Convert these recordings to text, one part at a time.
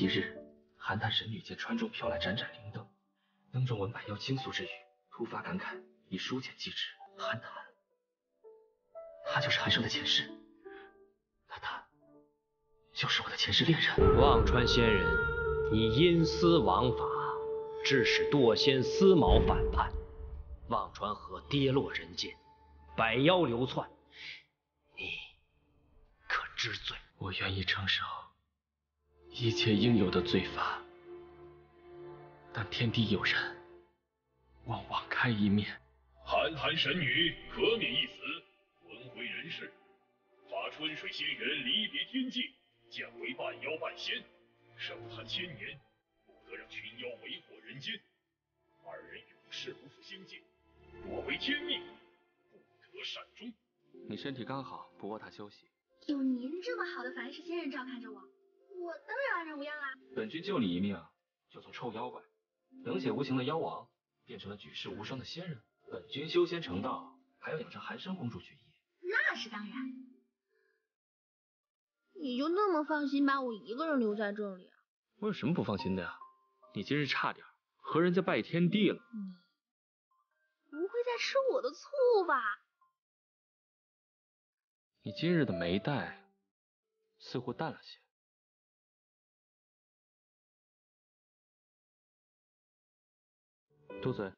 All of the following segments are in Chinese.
一日，邯郸神女见船中飘来盏盏灵灯，灯中文百妖倾诉之语，突发感慨，以书简寄之。韩坦，他就是韩生的前世，那他就是我的前世恋人。忘川仙人，你因私枉法，致使堕仙思毛反叛，忘川河跌落人间，百妖流窜，你可知罪？我愿意承受一切应有的罪罚，但天地有人，望网开一面。韩寒神女可免一死，轮回人世，法春水仙人离别天界，降为半妖半仙，守他千年，不得让群妖为祸人间。二人永世不复相见，我为天命，不得善终。你身体刚好，不卧榻休息。有您这么好的法师仙人照看着我，我当然安然无恙啦。本君救你一命，就从臭妖怪冷血无情的妖王，变成了举世无双的仙人。本君修仙成道，还要养成寒生公主举业。那是当然。你就那么放心把我一个人留在这里啊？我有什么不放心的呀？你今日差点和人家拜天地了。你不会再吃我的醋吧？你今日的眉黛似乎淡了些。 住嘴！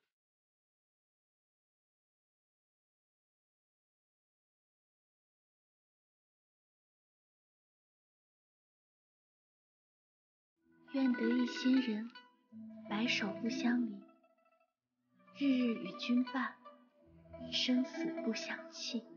愿得一仙人，白首不相离，日日与君伴，生死不相弃。